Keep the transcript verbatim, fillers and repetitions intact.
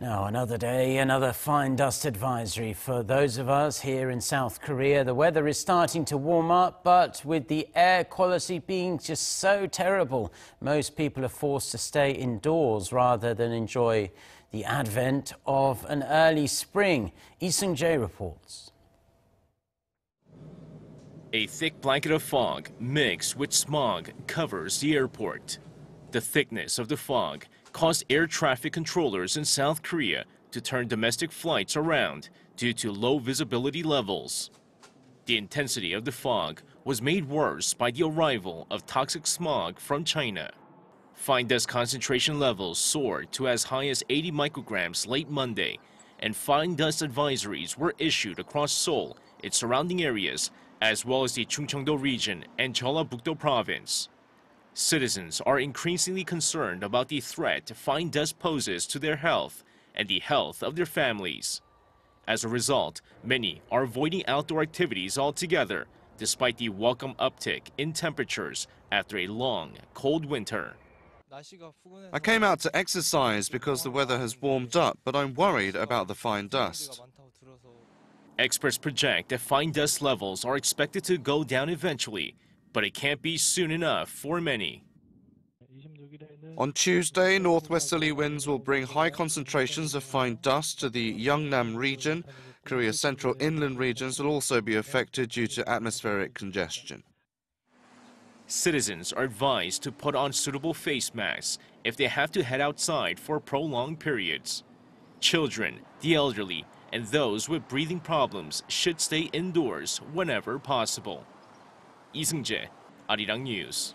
Now, another day, another fine dust advisory for those of us here in South Korea. The weather is starting to warm up, but with the air quality being just so terrible, most people are forced to stay indoors rather than enjoy the advent of an early spring. Lee Seung-jae reports. A thick blanket of fog mixed with smog covers the airport. The thickness of the fog caused air traffic controllers in South Korea to turn domestic flights around due to low visibility levels. The intensity of the fog was made worse by the arrival of toxic smog from China. Fine dust concentration levels soared to as high as eighty micrograms late Monday, and fine dust advisories were issued across Seoul, its surrounding areas, as well as the Chungcheongdo region and Jeollabuk-do province. Citizens are increasingly concerned about the threat fine dust poses to their health and the health of their families. As a result, many are avoiding outdoor activities altogether, despite the welcome uptick in temperatures after a long, cold winter. I came out to exercise because the weather has warmed up, but I'm worried about the fine dust. Experts project that fine dust levels are expected to go down eventually, but it can't be soon enough for many. On Tuesday, northwesterly winds will bring high concentrations of fine dust to the Yeongnam region. Korea's central inland regions will also be affected due to atmospheric congestion. Citizens are advised to put on suitable face masks if they have to head outside for prolonged periods. Children, the elderly, and those with breathing problems should stay indoors whenever possible. Lee Seung-jae, Arirang News.